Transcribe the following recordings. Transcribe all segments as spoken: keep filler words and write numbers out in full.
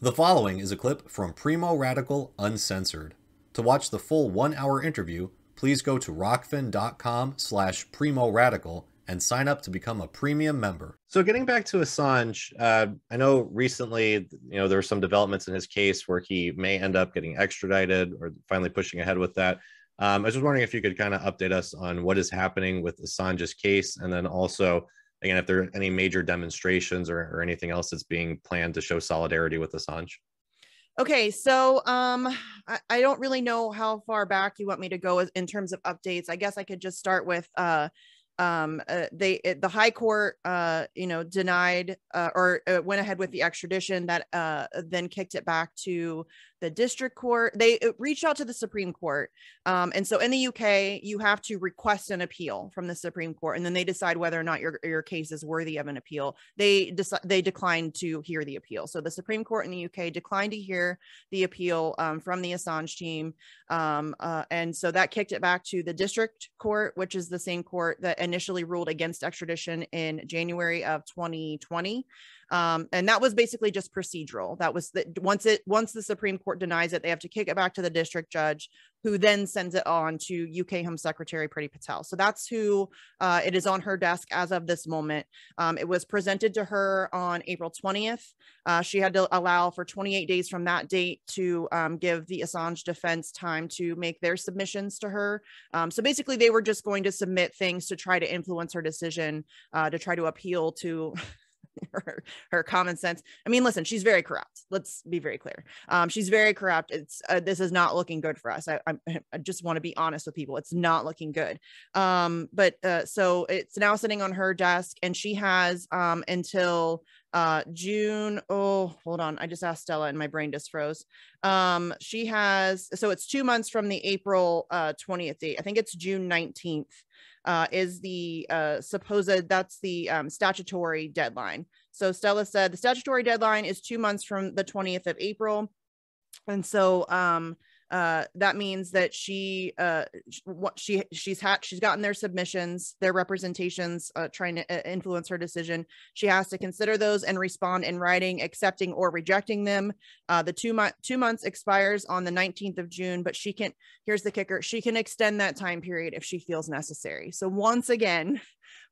The following is a clip from Primo Radical Uncensored. To watch the full one-hour interview, please go to rokfin.com slash Primo Radical and sign up to become a premium member. So getting back to Assange, uh, I know recently, you know, there were some developments in his case where he may end up getting extradited or finally pushing ahead with that. Um, I was just wondering if you could kind of update us on what is happening with Assange's case, and then also, again, if there are any major demonstrations or, or anything else that's being planned to show solidarity with Assange. Okay, so um, I, I don't really know how far back you want me to go in terms of updates. I guess I could just start with uh, um, uh, they it, the High Court, uh, you know, denied uh, or uh, went ahead with the extradition that uh, then kicked it back to the district court. They reached out to the Supreme Court. Um, and so in the U K, you have to request an appeal from the Supreme Court, and then they decide whether or not your, your case is worthy of an appeal. They they declined to hear the appeal. So the Supreme Court in the U K declined to hear the appeal um, from the Assange team. Um, uh, and so that kicked it back to the district court, which is the same court that initially ruled against extradition in January of twenty twenty. Um, and that was basically just procedural. That was the, once it once the Supreme Court denies it, they have to kick it back to the district judge, who then sends it on to U K Home Secretary Priti Patel. So that's who uh, it is on her desk as of this moment. Um, it was presented to her on April twentieth. Uh, she had to allow for twenty-eight days from that date to um, give the Assange defense time to make their submissions to her. Um, so basically they were just going to submit things to try to influence her decision, uh, to try to appeal to Her, her common sense. I mean, listen, she's very corrupt. Let's be very clear. Um, she's very corrupt. It's uh, this is not looking good for us. I, I, I just want to be honest with people. It's not looking good. Um, but uh, so it's now sitting on her desk, and she has um, until uh, June. Oh, hold on. I just asked Stella, and my brain just froze. Um, she has so it's two months from the April uh, twentieth date. I think it's June nineteenth. Uh, is the uh, supposed, that's the um, statutory deadline. So Stella said the statutory deadline is two months from the twentieth of April. And so um, uh, that means that she, uh, what she she's had, she's gotten their submissions, their representations, uh, trying to influence her decision. She has to consider those and respond in writing, accepting or rejecting them. Uh, the two month two months expires on the nineteenth of June, but she can, here's the kicker, she can extend that time period if she feels necessary. So once again,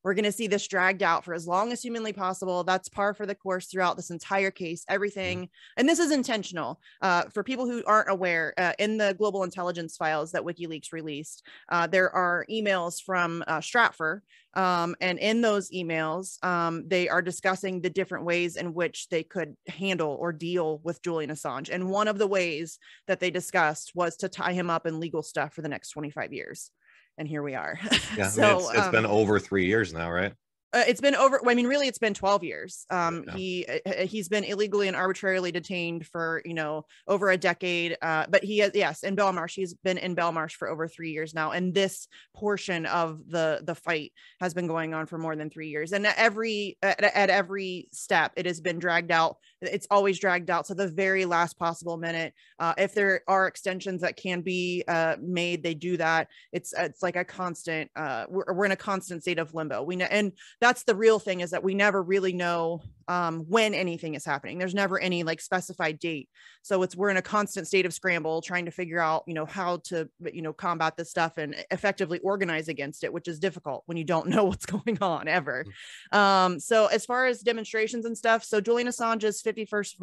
we're going to see this dragged out for as long as humanly possible. That's par for the course throughout this entire case, everything. And this is intentional. Uh, for people who aren't aware, uh, in the global intelligence files that WikiLeaks released, uh, there are emails from uh, Stratfor. Um, and in those emails, um, they are discussing the different ways in which they could handle or deal with Julian Assange. And one of the ways that they discussed was to tie him up in legal stuff for the next twenty-five years. And here we are. Yeah, so, I mean, it's, it's um, been over three years now, right? Uh, it's been over. I mean, really, it's been twelve years. Um, yeah. He he's been illegally and arbitrarily detained for, you know, over a decade. Uh, but he has, yes, in Belmarsh, he's been in Belmarsh for over three years now. And this portion of the the fight has been going on for more than three years. And at every at, at every step, it has been dragged out. It's always dragged out to the very last possible minute. Uh, if there are extensions that can be uh, made, they do that. It's it's like a constant. Uh, we're we're in a constant state of limbo. We know, and that's the real thing, is that we never really know um, when anything is happening. There's never any like specified date. So it's, we're in a constant state of scramble, trying to figure out, you know, how to, you know, combat this stuff and effectively organize against it, which is difficult when you don't know what's going on ever. Um, so as far as demonstrations and stuff, so Julian Assange's fifty-first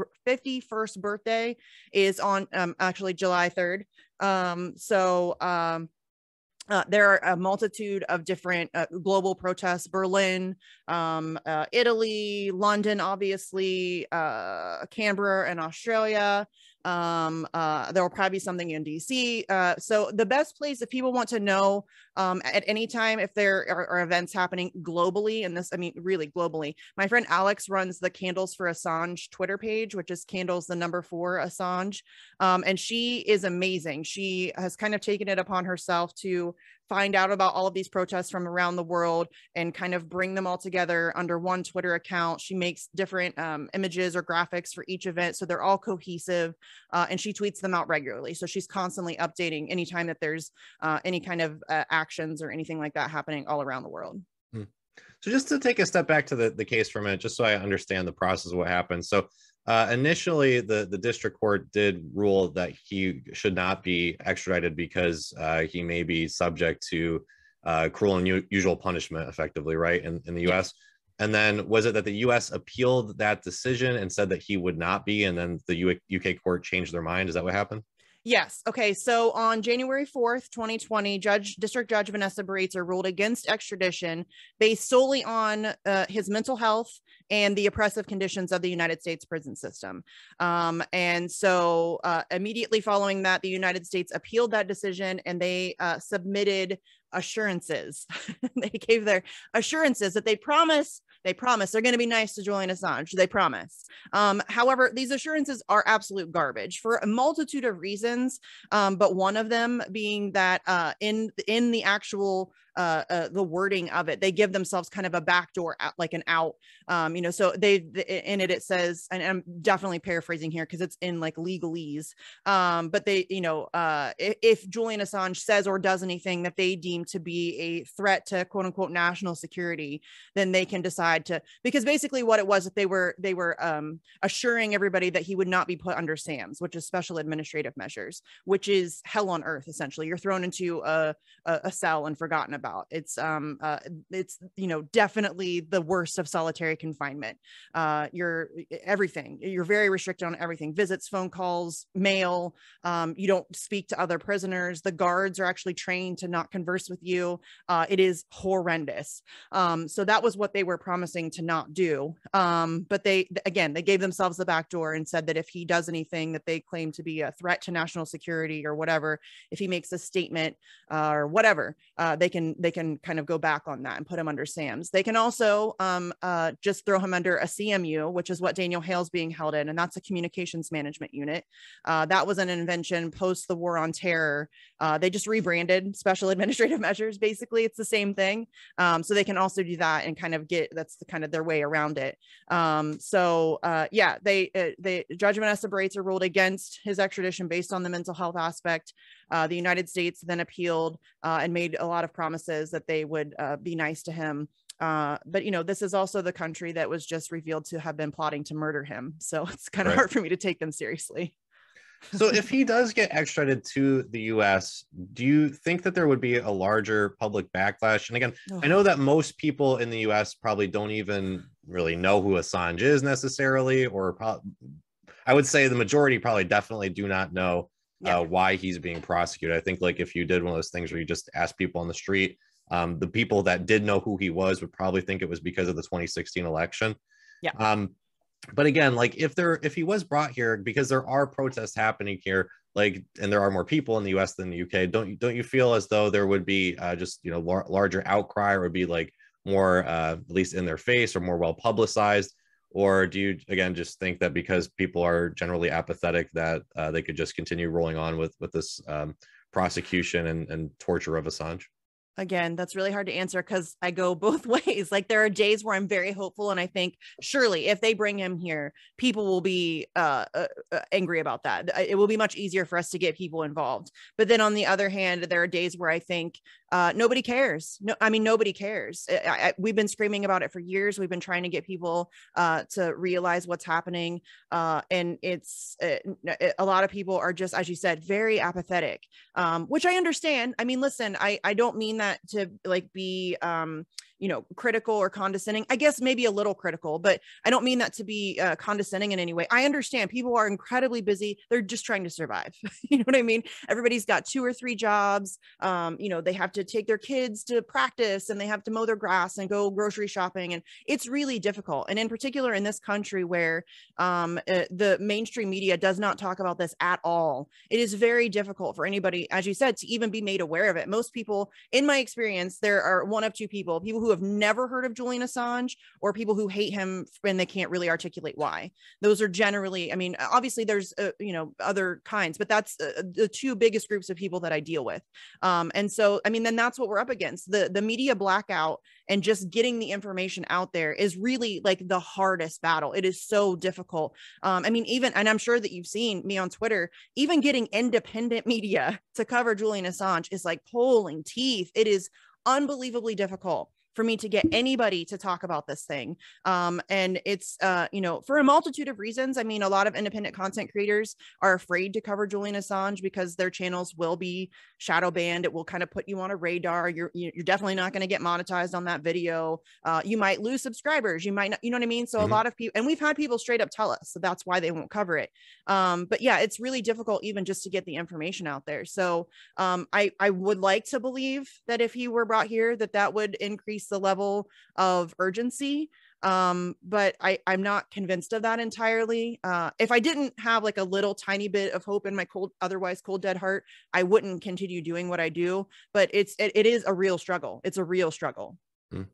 birthday is on um, actually July third. Um, so, um, Uh, there are a multitude of different uh, global protests, Berlin, um, uh, Italy, London, obviously, uh, Canberra and Australia. Um, uh, there will probably be something in D C. Uh, so the best place, if people want to know um, at any time if there are, are events happening globally, and this, I mean, really globally, my friend Alex runs the Candles for Assange Twitter page, which is Candles, the number four Assange. Um, and she is amazing. She has kind of taken it upon herself to find out about all of these protests from around the world and kind of bring them all together under one Twitter account. She makes different um, images or graphics for each event, so they're all cohesive, uh, and she tweets them out regularly. So she's constantly updating anytime that there's uh, any kind of uh, actions or anything like that happening all around the world. Hmm. So just to take a step back to the, the case for a minute, just so I understand the process of what happened. So Uh, initially, the, the district court did rule that he should not be extradited because uh, he may be subject to uh, cruel and unusual punishment, effectively, right, in, in the U S? Yeah. And then was it that the U S appealed that decision and said that he would not be, and then the U K court changed their mind? Is that what happened? Yes. Okay. So on January fourth, twenty twenty, Judge District Judge Vanessa Baraitser ruled against extradition based solely on uh, his mental health and the oppressive conditions of the United States prison system. Um, and so uh, immediately following that, the United States appealed that decision, and they uh, submitted assurances. They gave their assurances that they promise They promise they're going to be nice to Julian Assange. They promise. Um, however, these assurances are absolute garbage for a multitude of reasons, um, but one of them being that uh, in, in the actual Uh, uh, the wording of it, they give themselves kind of a backdoor out, like an out, um, you know, so they, the, in it, it says, and I'm definitely paraphrasing here because it's in like legalese, um, but they, you know, uh, if, if Julian Assange says or does anything that they deem to be a threat to quote unquote national security, then they can decide to, because basically what it was that they were, they were um, assuring everybody that he would not be put under SAMS, which is special administrative measures, which is hell on earth. Essentially, you're thrown into a, a, a cell and forgotten about. About. It's, um, uh, it's, you know, definitely the worst of solitary confinement. Uh, you're everything, you're very restricted on everything, visits, phone calls, mail. Um, you don't speak to other prisoners. The guards are actually trained to not converse with you. Uh, it is horrendous. Um, so that was what they were promising to not do. Um, but they, again, they gave themselves the back door and said that if he does anything that they claim to be a threat to national security or whatever, if he makes a statement uh, or whatever, uh, they can they can kind of go back on that and put him under SAMS. They can also um, uh, just throw him under a C M U, which is what Daniel Hale's being held in, and that's a communications management unit. Uh, that was an invention post the War on Terror. Uh, they just rebranded special administrative measures. Basically, it's the same thing. Um, so they can also do that and kind of get, that's the, kind of their way around it. Um, so uh, yeah, they, uh, they, Judge Vanessa Baraitser ruled against his extradition based on the mental health aspect. Uh, the United States then appealed uh, and made a lot of promises that they would uh, be nice to him. Uh, but, you know, this is also the country that was just revealed to have been plotting to murder him. So it's kind of right. hard for me to take them seriously. So if he does get extradited to the U S, do you think that there would be a larger public backlash? And again, oh. I know that most people in the U S probably don't even really know who Assange is necessarily, or I would say the majority probably definitely do not know Uh, why he's being prosecuted. I think like if you did one of those things where you just asked people on the street, um, the people that did know who he was would probably think it was because of the twenty sixteen election. Yeah. Um, but again, like if there, if he was brought here, because there are protests happening here, like, and there are more people in the U S than the U K, don't you, don't you feel as though there would be uh, just, you know, lar larger outcry, or would be like more, uh, at least in their face, or more well publicized? Or do you, again, just think that because people are generally apathetic that uh, they could just continue rolling on with, with this um, prosecution and, and torture of Assange? Again, that's really hard to answer because I go both ways. Like there are days where I'm very hopeful and I think surely if they bring him here, people will be uh, uh, angry about that. It will be much easier for us to get people involved. But then on the other hand, there are days where I think uh, nobody cares. No, I mean, nobody cares. I, I, we've been screaming about it for years. We've been trying to get people uh, to realize what's happening. Uh, and it's it, a lot of people are just, as you said, very apathetic, um, which I understand. I mean, listen, I, I don't mean that That to like be um you know, critical or condescending. I guess maybe a little critical, but I don't mean that to be uh, condescending in any way. I understand people are incredibly busy. They're just trying to survive. You know what I mean? Everybody's got two or three jobs. Um, you know, they have to take their kids to practice and they have to mow their grass and go grocery shopping. And it's really difficult. And in particular, in this country where um, uh, the mainstream media does not talk about this at all, it is very difficult for anybody, as you said, to even be made aware of it. Most people, in my experience, there are one of two people, people who have never heard of Julian Assange or people who hate him and they can't really articulate why. Those are generally, I mean, obviously there's, uh, you know, other kinds, but that's uh, the two biggest groups of people that I deal with. Um, and so, I mean, then that's what we're up against. The, the media blackout and just getting the information out there is really like the hardest battle. It is so difficult. Um, I mean, even, and I'm sure that you've seen me on Twitter, even getting independent media to cover Julian Assange is like pulling teeth. It is unbelievably difficult. for me to get anybody to talk about this thing. Um, and it's, uh, you know, for a multitude of reasons. I mean, a lot of independent content creators are afraid to cover Julian Assange because their channels will be shadow banned. It will kind of put you on a radar. You're, you're definitely not going to get monetized on that video. Uh, you might lose subscribers. You might not, you know what I mean? So mm-hmm. a lot of people, and we've had people straight up tell us, so that's why they won't cover it. Um, but yeah, it's really difficult even just to get the information out there. So um, I, I would like to believe that if he were brought here, that that would increase the level of urgency. Um, but I, I'm not convinced of that entirely. Uh, if I didn't have like a little tiny bit of hope in my cold, otherwise cold dead heart, I wouldn't continue doing what I do, but it's, it, it is a real struggle. It's a real struggle. Mm.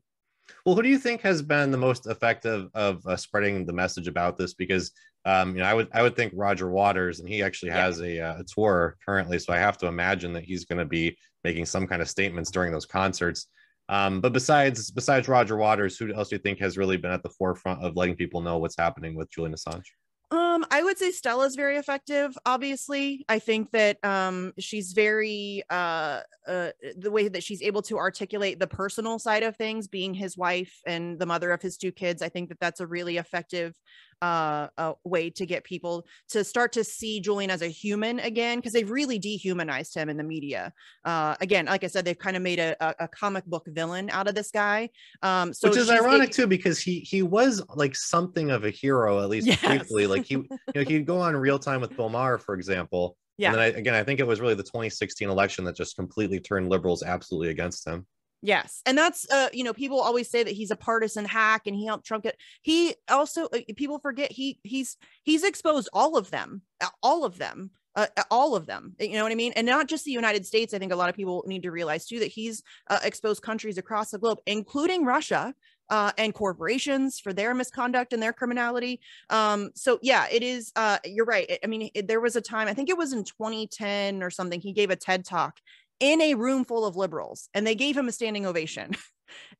Well, who do you think has been the most effective of uh, spreading the message about this? Because, um, you know, I would, I would think Roger Waters, and he actually has yeah. a, a tour currently. So I have to imagine that he's going to be making some kind of statements during those concerts. Um, but besides besides Roger Waters, who else do you think has really been at the forefront of letting people know what's happening with Julian Assange? Um, I would say Stella's very effective, obviously. I think that um, she's very, uh, uh, the way that she's able to articulate the personal side of things, being his wife and the mother of his two kids, I think that that's a really effective Uh, a way to get people to start to see Julian as a human again, because they've really dehumanized him in the media. Uh, again, like I said, they've kind of made a, a, a comic book villain out of this guy. Um, so Which is ironic it, too, because he he was like something of a hero, at least yes. briefly. Like he, you know, he'd go on Real Time with Belmarsh, for example. Yeah. And then I, again, I think it was really the twenty sixteen election that just completely turned liberals absolutely against him. Yes. And that's, uh, you know, people always say that he's a partisan hack and he helped Trump get, he also, uh, people forget he, he's, he's exposed all of them, all of them, uh, all of them, you know what I mean? And not just the United States. I think a lot of people need to realize too, that he's uh, exposed countries across the globe, including Russia, Uh, and corporations for their misconduct and their criminality. Um, so yeah, it is, uh, you're right. I mean, it, there was a time, I think it was in twenty ten or something, he gave a TED talk in a room full of liberals and they gave him a standing ovation.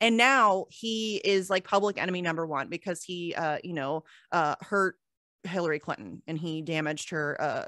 And now he is like public enemy number one because he, uh, you know, uh, hurt Hillary Clinton and he damaged her, uh,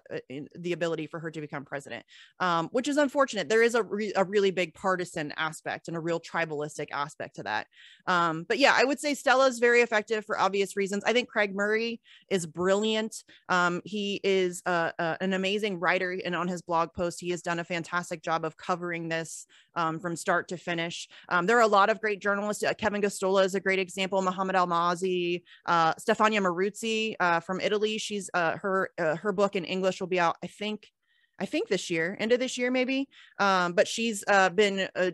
the ability for her to become president, um, which is unfortunate. There is a, re a really big partisan aspect and a real tribalistic aspect to that. Um, but yeah, I would say Stella is very effective for obvious reasons. I think Craig Murray is brilliant. Um, he is uh, uh, an amazing writer, and on his blog post, he has done a fantastic job of covering this um, from start to finish. Um, there are a lot of great journalists. Uh, Kevin Gostola is a great example. Mohamed Almazi, uh, Stefania Maruzzi uh, from Italy. She's uh, her uh, her book in English will be out, I think, I think this year, end of this year, maybe. Um, but she's uh, been uh,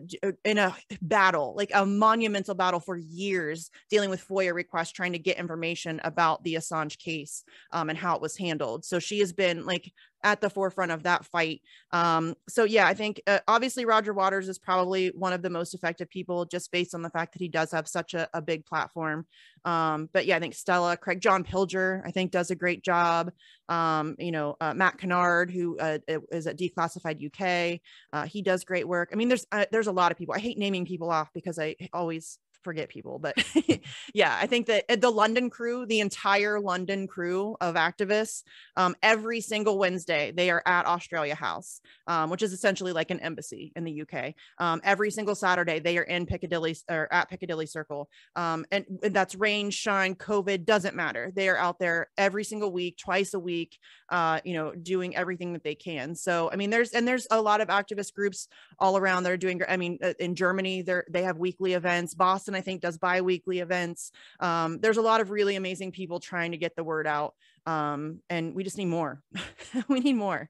in a battle, like a monumental battle for years, dealing with FOIA requests, trying to get information about the Assange case um, and how it was handled. So she has been like at the forefront of that fight. Um, so yeah, I think uh, obviously Roger Waters is probably one of the most effective people just based on the fact that he does have such a, a big platform. Um, but yeah, I think Stella, Craig, John Pilger, I think does a great job. Um, you know, uh, Matt Kennard, who uh, is at Declassified U K, uh, he does great work. I mean, there's, uh, there's a lot of people. I hate naming people off because I always forget people, but yeah, I think that the London crew, the entire London crew of activists, um, every single Wednesday, they are at Australia House, um, which is essentially like an embassy in the U K. Um, every single Saturday, they are in Piccadilly or at Piccadilly Circle. Um, and that's rain, shine, COVID, doesn't matter. They are out there every single week, twice a week, uh, you know, doing everything that they can. So, I mean, there's, and there's a lot of activist groups all around that are doing, I mean, in Germany, they're, they have weekly events. Boston, and I think does bi-weekly events. Um, there's a lot of really amazing people trying to get the word out. Um, and we just need more. We need more.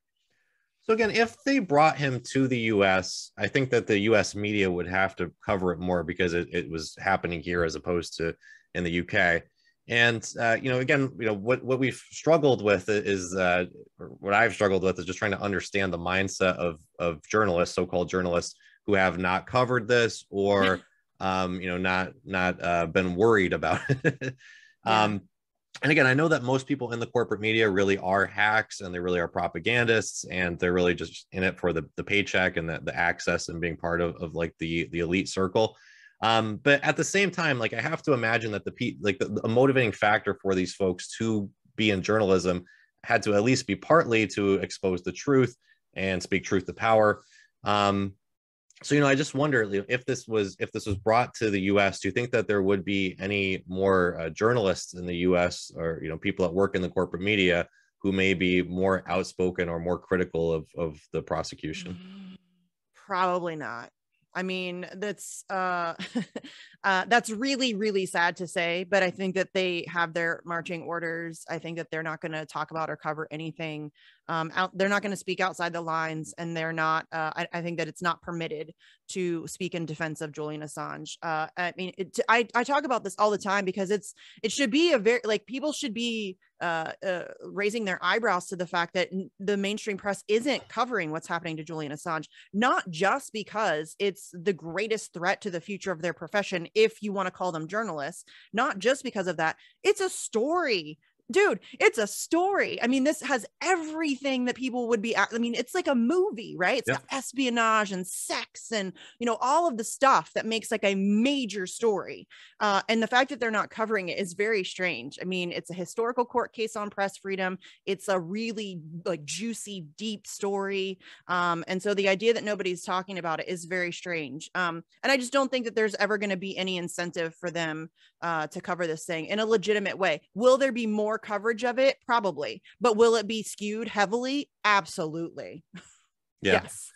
So again, if they brought him to the U S, I think that the U S media would have to cover it more because it, it was happening here as opposed to in the U K. And, uh, you know, again, you know, what, what we've struggled with is, uh, what I've struggled with is just trying to understand the mindset of, of journalists, so-called journalists who have not covered this or Um, you know, not not uh, been worried about it. um, and again, I know that most people in the corporate media really are hacks and they really are propagandists and they're really just in it for the, the paycheck and the, the access and being part of, of like the, the elite circle. Um, but at the same time, like I have to imagine that the like the, the motivating factor for these folks to be in journalism had to at least be partly to expose the truth and speak truth to power. Um, So, you know, I just wonder if this was if this was brought to the U S, do you think that there would be any more uh, journalists in the U S or, you know, people that work in the corporate media who may be more outspoken or more critical of, of the prosecution? Probably not. I mean, that's uh, uh, that's really, really sad to say, but I think that they have their marching orders. I think that they're not going to talk about or cover anything. Um, out, they're not going to speak outside the lines, and they're not, uh, I, I think that it's not permitted to speak in defense of Julian Assange. Uh, I mean, it, I, I talk about this all the time because it's, it should be a very, like, people should be uh, uh, raising their eyebrows to the fact that the mainstream press isn't covering what's happening to Julian Assange, not just because it's the greatest threat to the future of their profession, if you want to call them journalists, not just because of that. It's a story. Dude, it's a story. I mean, this has everything that people would be, I mean, it's like a movie, right? It's yep. got espionage and sex and, you know, all of the stuff that makes like a major story. Uh, and the fact that they're not covering it is very strange. I mean, it's a historical court case on press freedom. It's a really like juicy, deep story. Um, and so the idea that nobody's talking about it is very strange. Um, and I just don't think that there's ever going to be any incentive for them uh, to cover this thing in a legitimate way. Will there be more coverage of it? Probably. But will it be skewed heavily? Absolutely. Yeah. Yes.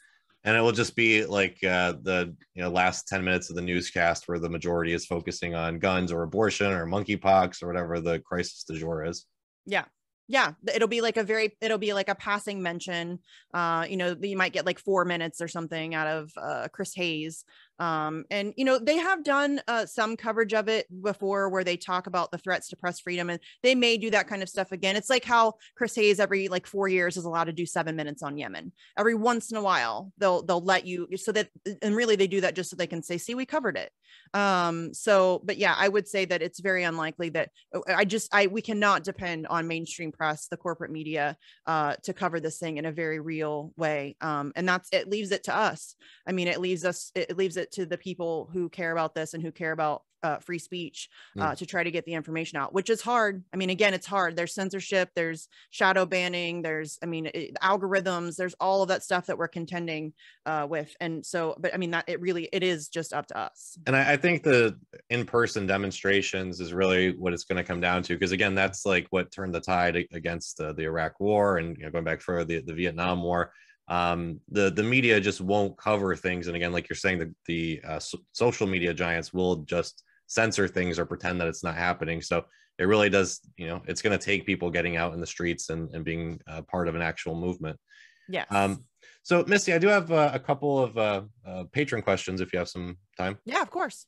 And it will just be like uh, the you know last ten minutes of the newscast where the majority is focusing on guns or abortion or monkeypox or whatever the crisis du jour is. Yeah. Yeah. It'll be like a very, it'll be like a passing mention. Uh, you know, you might get like four minutes or something out of uh, Chris Hayes. Um, and, you know, they have done uh, some coverage of it before where they talk about the threats to press freedom, and they may do that kind of stuff again. It's like how Chris Hayes every like four years is allowed to do seven minutes on Yemen. Every once in a while, they'll, they'll let you, so that, and really they do that just so they can say, see, we covered it. Um, so, but yeah, I would say that it's very unlikely that I just, I, we cannot depend on mainstream press, the corporate media, uh, to cover this thing in a very real way. Um, and that's, it leaves it to us. I mean, it leaves us, it leaves it to the people who care about this and who care about uh, free speech uh, mm. to try to get the information out, which is hard. I mean, again, it's hard. There's censorship, there's shadow banning, there's, I mean, it, algorithms, there's all of that stuff that we're contending uh, with. And so, but I mean, that it really, it is just up to us. And I, I think the in-person demonstrations is really what it's going to come down to. Because again, that's like what turned the tide against uh, the Iraq war and, you know, going back further, the, the Vietnam war. Um, the, the media just won't cover things. And again, like you're saying, the, the uh, so social media giants will just censor things or pretend that it's not happening. So it really does, you know, it's going to take people getting out in the streets and, and being uh, part of an actual movement. Yeah. Um, so Misty, I do have uh, a couple of uh, uh, patron questions if you have some time. Yeah, of course.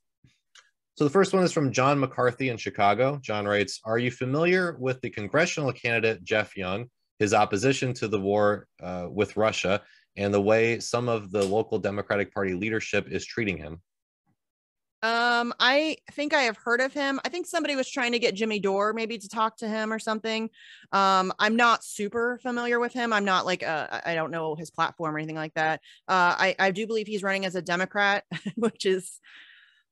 So the first one is from John McCarthy in Chicago. John writes, are you familiar with the congressional candidate, Jeff Young, his opposition to the war uh, with Russia, and the way some of the local Democratic Party leadership is treating him? Um, I think I have heard of him. I think somebody was trying to get Jimmy Dore maybe to talk to him or something. Um, I'm not super familiar with him. I'm not like, a, I don't know his platform or anything like that. Uh, I, I do believe he's running as a Democrat, which is,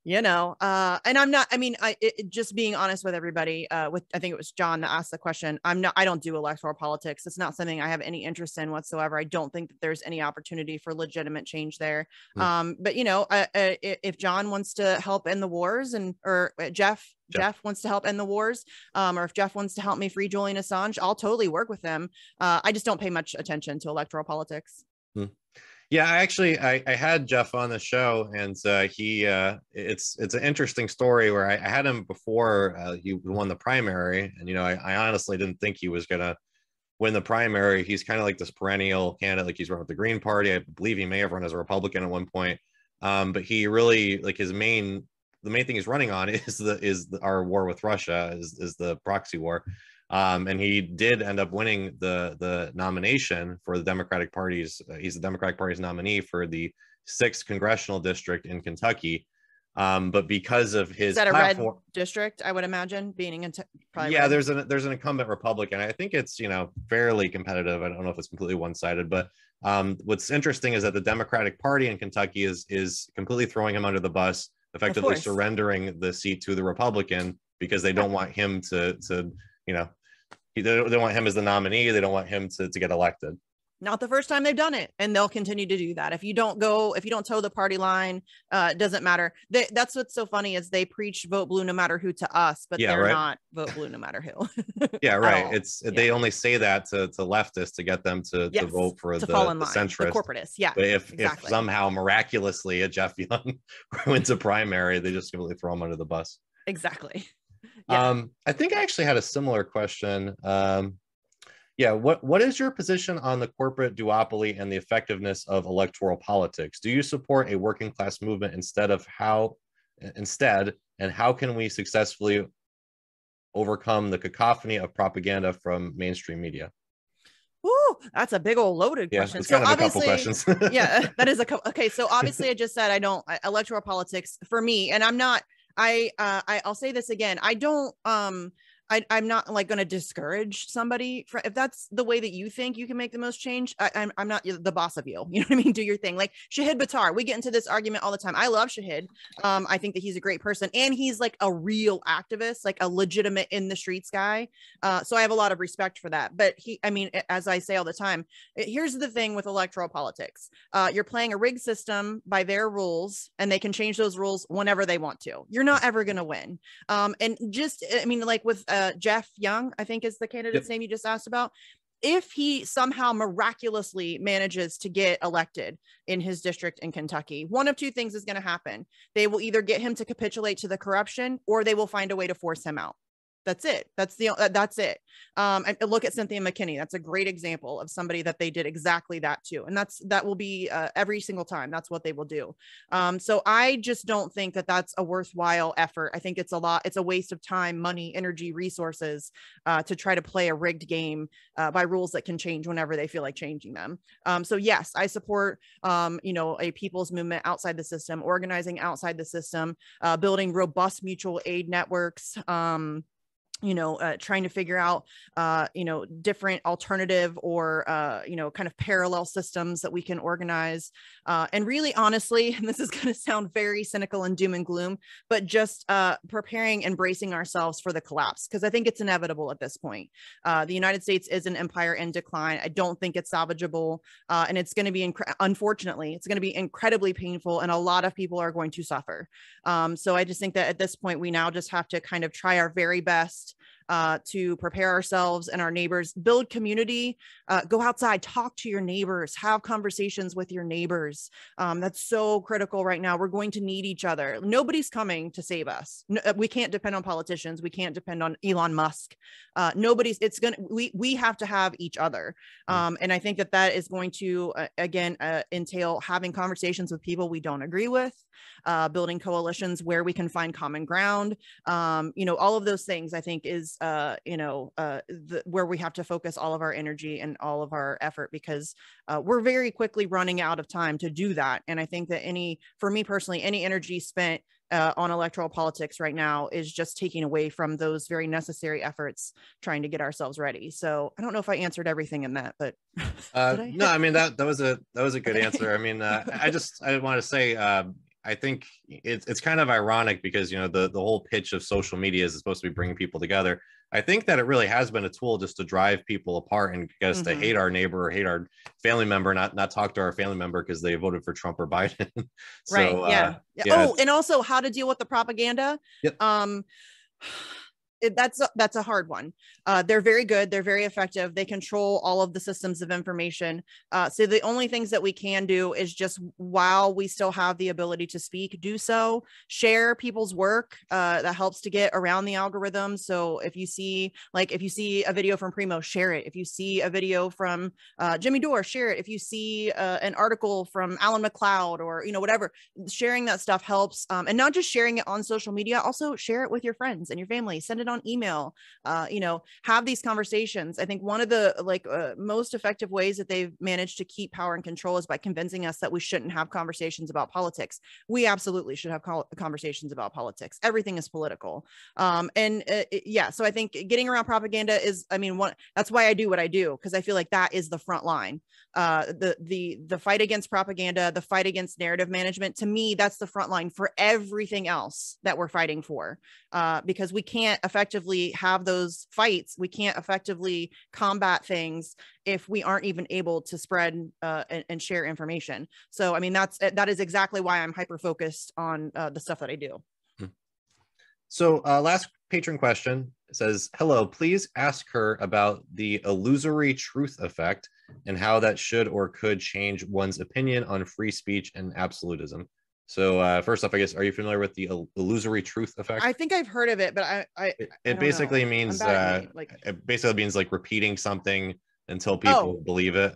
you know, uh, and I'm not, I mean, I it, just being honest with everybody, uh, with, I think it was John that asked the question. I'm not, I don't do electoral politics. It's not something I have any interest in whatsoever. I don't think that there's any opportunity for legitimate change there. Mm. Um, but you know, uh, uh, if John wants to help end the wars and, or uh, Jeff, Jeff wants to help end the wars, um, or if Jeff wants to help me free Julian Assange, I'll totally work with them. Uh, I just don't pay much attention to electoral politics. Mm. Yeah, I actually, I, I had Jeff on the show, and uh, he, uh, it's it's an interesting story where I, I had him before uh, he won the primary, and, you know, I, I honestly didn't think he was going to win the primary. He's kind of like this perennial candidate, like he's run with the Green Party. I believe he may have run as a Republican at one point, um, but he really, like his main, the main thing he's running on is the, is the, our war with Russia, is, is the proxy war. Um, and he did end up winning the, the nomination for the Democratic Party's, uh, he's the Democratic Party's nominee for the sixth congressional district in Kentucky. Um, but because of his Is that a platform, red district, I would imagine, being in probably Yeah, red. there's an, there's an incumbent Republican. I think it's, you know, fairly competitive. I don't know if it's completely one-sided, but um, what's interesting is that the Democratic Party in Kentucky is, is completely throwing him under the bus, effectively surrendering the seat to the Republican because they don't want him to, to you know, They don't want him as the nominee. They don't want him to, to get elected. Not the first time they've done it, and they'll continue to do that. If you don't go, if you don't toe the party line, uh, it doesn't matter. They, that's what's so funny is they preach vote blue no matter who to us, but yeah, they're right. not vote blue no matter who. yeah, right. It's yeah. They only say that to, to leftists to get them to, yes, to vote for to the, fall in the line, centrist, the corporatists. Yeah, but if, exactly. if somehow miraculously a Jeff Young wins a primary, they just completely throw him under the bus. Exactly. Yeah. Um, I think I actually had a similar question. Um, Yeah, what, what is your position on the corporate duopoly and the effectiveness of electoral politics? Do you support a working class movement instead of how, instead, and how can we successfully overcome the cacophony of propaganda from mainstream media? Ooh, that's a big old loaded question. Yeah, it's kind so of a couple questions. yeah, that is a couple. Okay, so obviously I just said I don't, electoral politics for me, and I'm not, I, uh, I I'll say this again, I don't, um, I, I'm not like going to discourage somebody for, if that's the way that you think you can make the most change. I, I'm, I'm not the boss of you. You know what I mean? Do your thing. Like Shahid Bittar, we get into this argument all the time. I love Shahid. Um, I think that he's a great person, and he's like a real activist, like a legitimate in the streets guy. Uh, so I have a lot of respect for that. But he, I mean, as I say all the time, here's the thing with electoral politics. Uh, you're playing a rigged system by their rules, and they can change those rules whenever they want to. You're not ever going to win. Um, and just, I mean, like with, Uh, Jeff Young, I think is the candidate's yep. name you just asked about. If he somehow miraculously manages to get elected in his district in Kentucky, one of two things is going to happen. They will either get him to capitulate to the corruption, or they will find a way to force him out. That's it. That's the, that's it. Um, and look at Cynthia McKinney. That's a great example of somebody that they did exactly that to. And that's, that will be uh, every single time. That's what they will do. Um, so I just don't think that that's a worthwhile effort. I think it's a lot, it's a waste of time, money, energy, resources uh, to try to play a rigged game uh, by rules that can change whenever they feel like changing them. Um, so yes, I support, um, you know, a people's movement outside the system, organizing outside the system, uh, building robust mutual aid networks, um, you know, uh, trying to figure out, uh, you know, different alternative or, uh, you know, kind of parallel systems that we can organize. Uh, and really, honestly, and this is going to sound very cynical and doom and gloom, but just uh, preparing and bracing ourselves for the collapse, because I think it's inevitable at this point. Uh, the United States is an empire in decline. I don't think it's salvageable. Uh, and it's going to be, unfortunately, it's going to be incredibly painful, and a lot of people are going to suffer. Um, so I just think that at this point, we now just have to kind of try our very best Uh, to prepare ourselves and our neighbors, build community, uh, go outside, talk to your neighbors, have conversations with your neighbors. Um, that's so critical right now. We're going to need each other. Nobody's coming to save us. No, we can't depend on politicians. We can't depend on Elon Musk. Uh, nobody's, it's going to, we, we have to have each other. Um, and I think that that is going to, uh, again, uh, entail having conversations with people we don't agree with, uh, building coalitions where we can find common ground. Um, you know, all of those things I think is, Uh, you know, uh, the, where we have to focus all of our energy and all of our effort, because uh, we're very quickly running out of time to do that. And I think that any, for me personally, any energy spent uh, on electoral politics right now is just taking away from those very necessary efforts, trying to get ourselves ready. So I don't know if I answered everything in that, but uh, I? no, I mean that that was a that was a good answer. I mean, uh, I just I want to say. Uh, I think it's, it's kind of ironic because, you know, the, the whole pitch of social media is supposed to be bringing people together. I think that it really has been a tool just to drive people apart and get us mm-hmm. to hate our neighbor or hate our family member, not not talk to our family member because they voted for Trump or Biden. so, right. Yeah. Uh, yeah. Oh, and also how to deal with the propaganda. Yep. Um, It, that's a, that's a hard one. Uh, they're very good. They're very effective. They control all of the systems of information. Uh, so the only things that we can do is just, while we still have the ability to speak, do so. Share people's work. Uh, that helps to get around the algorithm. So if you see, like, if you see a video from Primo, share it. If you see a video from uh, Jimmy Dore, share it. If you see uh, an article from Alan MacLeod or, you know, whatever, sharing that stuff helps. Um, and not just sharing it on social media, also share it with your friends and your family. Send it on email, uh, you know, have these conversations. I think one of the like uh, most effective ways that they've managed to keep power and control is by convincing us that we shouldn't have conversations about politics. We absolutely should have conversations about politics. Everything is political. Um, and uh, yeah, so I think getting around propaganda is, I mean, one, that's why I do what I do, because I feel like that is the front line. Uh, the, the, the fight against propaganda, the fight against narrative management, to me, that's the front line for everything else that we're fighting for, uh, because we can't affect effectively have those fights. We can't effectively combat things if we aren't even able to spread uh, and, and share information. So, I mean, that's, that is exactly why I'm hyper-focused on uh, the stuff that I do. So uh, last patron question says, hello, please ask her about the illusory truth effect and how that should or could change one's opinion on free speech and absolutism. So uh, first off, I guess, are you familiar with the illusory truth effect? I think I've heard of it, but I, I it, it I basically know. means uh, like it basically means like repeating something until people oh. believe it.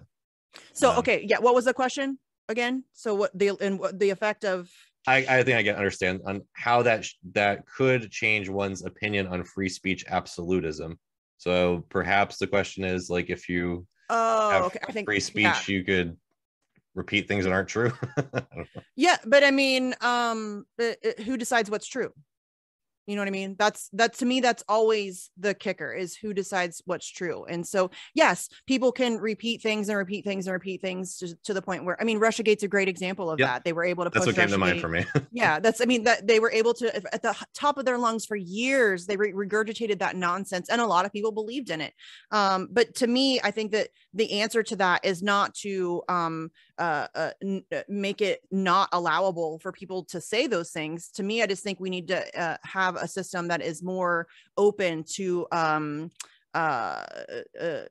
So um, okay, yeah. What was the question again? So what the and what the effect of? I, I think I can understand on how that that could change one's opinion on free speech absolutism. So perhaps the question is like if you oh have okay, I think free speech, yeah. you could repeat things that aren't true. Yeah, but I mean, um, it, it, who decides what's true? You know what I mean? That's that to me, that's always the kicker, is who decides what's true. And so, yes, people can repeat things and repeat things and repeat things to, to the point where, I mean, Russiagate's a great example of yep. that. They were able to push That's what Russiagate. Came to mind for me. Yeah, that's, I mean, that they were able to, at the top of their lungs for years, they re regurgitated that nonsense. And a lot of people believed in it. Um, but to me, I think that the answer to that is not to um, uh, uh, n make it not allowable for people to say those things. To me, I just think we need to uh, have a system that is more open to um, uh, uh,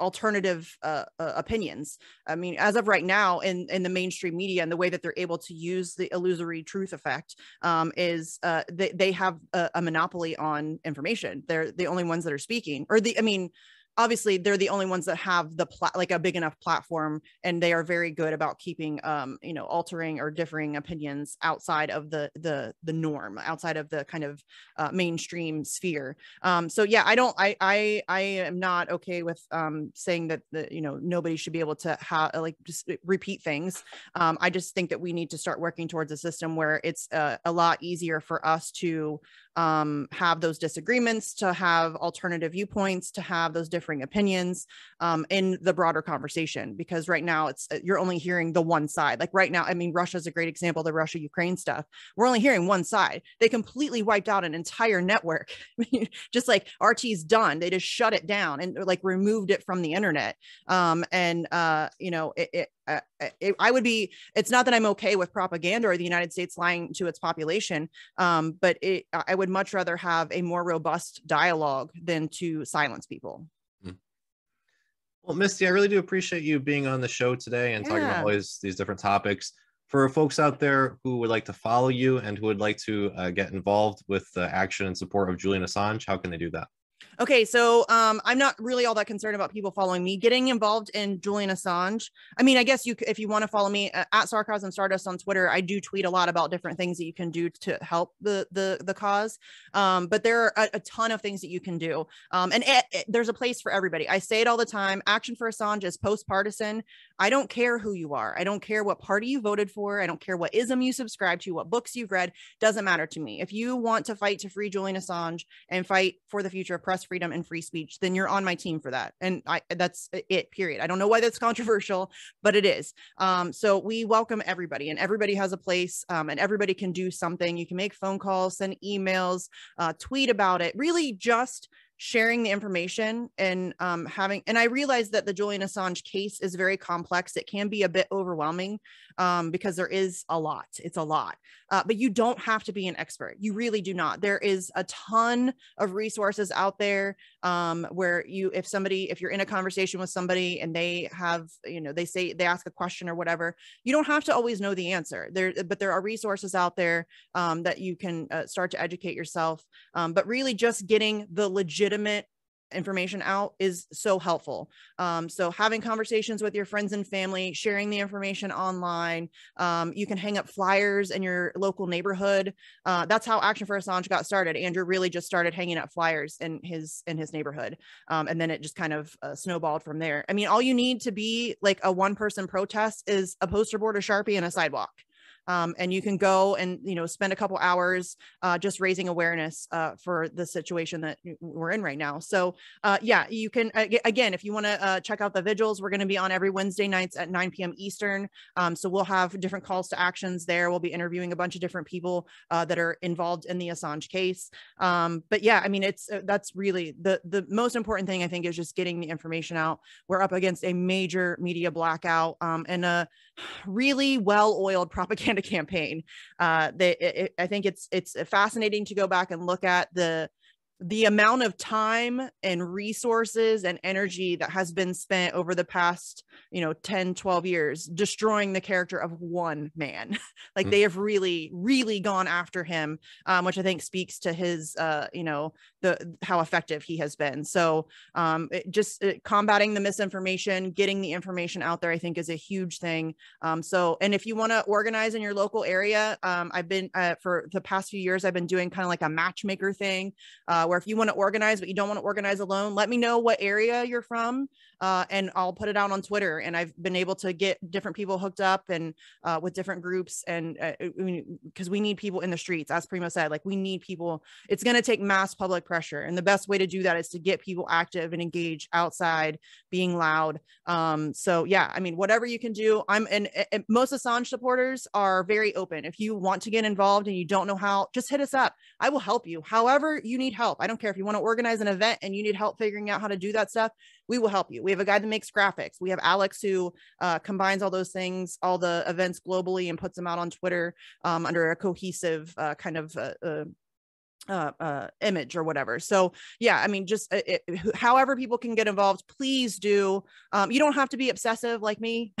alternative uh, uh, opinions. I mean, as of right now in, in the mainstream media and the way that they're able to use the illusory truth effect um, is uh, they, they have a, a monopoly on information. They're the only ones that are speaking, or the, I mean, obviously they're the only ones that have the pla like a big enough platform, and they are very good about keeping, um, you know, altering or differing opinions outside of the, the, the norm, outside of the kind of uh, mainstream sphere. Um, so yeah, I don't, I, I, I am not okay with um, saying that, the, you know, nobody should be able to ha like just repeat things. Um, I just think that we need to start working towards a system where it's uh, a lot easier for us to um, have those disagreements, to have alternative viewpoints, to have those different opinions um, in the broader conversation, because right now it's you're only hearing the one side. Like right now, I mean, Russia is a great example, the Russia-Ukraine stuff. We're only hearing one side. They completely wiped out an entire network. Just like R T's done, they just shut it down and like removed it from the internet. Um, and, uh, you know, it, it Uh, it, I would be, it's not that I'm okay with propaganda or the United States lying to its population, um, but it, I would much rather have a more robust dialogue than to silence people. Well, Misty, I really do appreciate you being on the show today and yeah. talking about all these, these different topics. For folks out there who would like to follow you and who would like to uh, get involved with the action and support of Julian Assange, how can they do that? Okay, so um, I'm not really all that concerned about people following me. Getting involved in Julian Assange, I mean, I guess you, if you want to follow me uh, at Sarcasm Stardust on Twitter, I do tweet a lot about different things that you can do to help the the, the cause. Um, but there are a, a ton of things that you can do, um, and it, it, there's a place for everybody. I say it all the time: Action for Assange is post-partisan. I don't care who you are. I don't care what party you voted for. I don't care what ism you subscribe to, what books you've read. Doesn't matter to me. If you want to fight to free Julian Assange and fight for the future of press freedom and free speech, then you're on my team for that. And I, that's it, period. I don't know why that's controversial, but it is. Um, so we welcome everybody, and everybody has a place, um, and everybody can do something. You can make phone calls, send emails, uh, tweet about it, really just sharing the information and um, having, and I realize that the Julian Assange case is very complex. It can be a bit overwhelming um, because there is a lot, it's a lot, uh, but you don't have to be an expert. You really do not. There is a ton of resources out there um, where you, if somebody, if you're in a conversation with somebody and they have, you know, they say, they ask a question or whatever, you don't have to always know the answer there, but there are resources out there um, that you can uh, start to educate yourself. Um, but really just getting the legit legitimate information out is so helpful. Um, so having conversations with your friends and family, sharing the information online, um, you can hang up flyers in your local neighborhood. Uh, that's how Action for Assange got started. Andrew really just started hanging up flyers in his in his neighborhood. Um, and then it just kind of uh, snowballed from there. I mean, all you need to be like a one person protest is a poster board, a Sharpie, and a sidewalk. Um, and you can go and, you know, spend a couple hours uh, just raising awareness uh, for the situation that we're in right now. So uh, yeah, you can, again, if you want to uh, check out the vigils, we're going to be on every Wednesday nights at nine p m Eastern. Um, so we'll have different calls to actions there. We'll be interviewing a bunch of different people uh, that are involved in the Assange case. Um, but yeah, I mean, it's, uh, that's really the, the most important thing, I think, is just getting the information out. We're up against a major media blackout um, and a really well-oiled propaganda campaign. Uh, they, it, I think it's, it's fascinating to go back and look at the the amount of time and resources and energy that has been spent over the past, you know, ten, twelve years destroying the character of one man. Like, mm. they have really, really gone after him, um, which I think speaks to his, uh, you know, the, how effective he has been. So um, it just it, combating the misinformation, getting the information out there, I think, is a huge thing. Um, so, and if you want to organize in your local area, um, I've been, uh, for the past few years, I've been doing kind of like a matchmaker thing, uh, where if you want to organize, but you don't want to organize alone, let me know what area you're from, uh, and I'll put it out on Twitter. And I've been able to get different people hooked up and uh, with different groups, and because uh, we need people in the streets, as Primo said, like we need people. It's going to take mass public pressure, and the best way to do that is to get people active and engaged outside, being loud. Um, so yeah, I mean, whatever you can do. I'm and, and most Assange supporters are very open. If you want to get involved and you don't know how, just hit us up. I will help you. However you need help. I don't care if you want to organize an event and you need help figuring out how to do that stuff, we will help you. We have a guy that makes graphics. We have Alex who uh, combines all those things, all the events globally, and puts them out on Twitter um, under a cohesive uh, kind of uh, uh, uh, uh, image or whatever. So yeah, I mean, just it, it, however people can get involved, please do. Um, you don't have to be obsessive like me.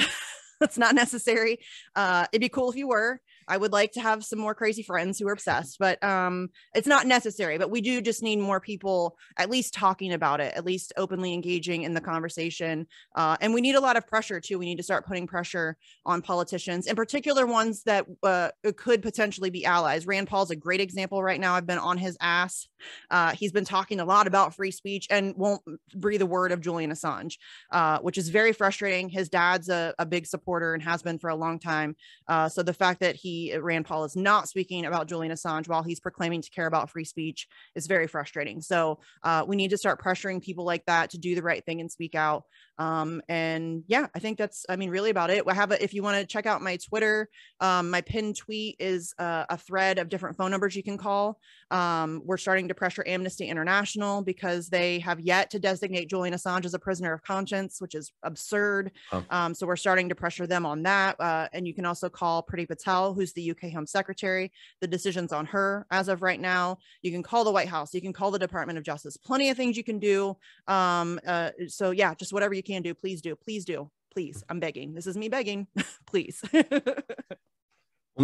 That's not necessary. Uh, it'd be cool if you were. I would like to have some more crazy friends who are obsessed, but um, it's not necessary. But we do just need more people at least talking about it, at least openly engaging in the conversation. Uh, and we need a lot of pressure too. We need to start putting pressure on politicians, in particular ones that uh, could potentially be allies. Rand Paul's a great example right now. I've been on his ass. Uh, he's been talking a lot about free speech and won't breathe a word of Julian Assange, uh, which is very frustrating. His dad's a, a big supporter and has been for a long time. Uh, so the fact that he Rand Paul is not speaking about Julian Assange while he's proclaiming to care about free speech is very frustrating. So uh, we need to start pressuring people like that to do the right thing and speak out. Um, and yeah, I think that's, I mean, really about it. I have a, if you want to check out my Twitter, um, my pinned tweet is uh, a thread of different phone numbers you can call. Um, we're starting to pressure Amnesty International because they have yet to designate Julian Assange as a prisoner of conscience, which is absurd. Oh. Um, so we're starting to pressure them on that. Uh, and you can also call Priti Patel, who's the U K Home Secretary. The decision's on her as of right now. You can call the White House. You can call the Department of Justice. Plenty of things you can do. Um, uh, so yeah, just whatever you can do, please do, please do, please. I'm begging. This is me begging, please. Well,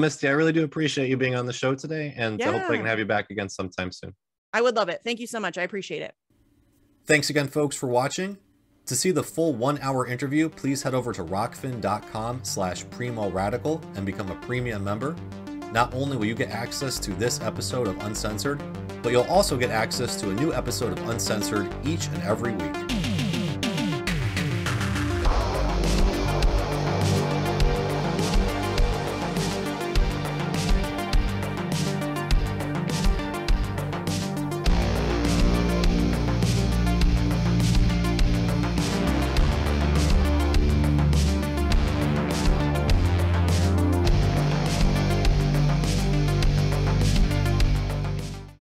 Misty, I really do appreciate you being on the show today, and yeah. Hopefully I can have you back again sometime soon. I would love it. Thank you so much. I appreciate it. Thanks again, folks, for watching. To see the full one-hour interview, please head over to rockfin dot com slash primo radical and become a premium member. Not only will you get access to this episode of Uncensored, but you'll also get access to a new episode of Uncensored each and every week.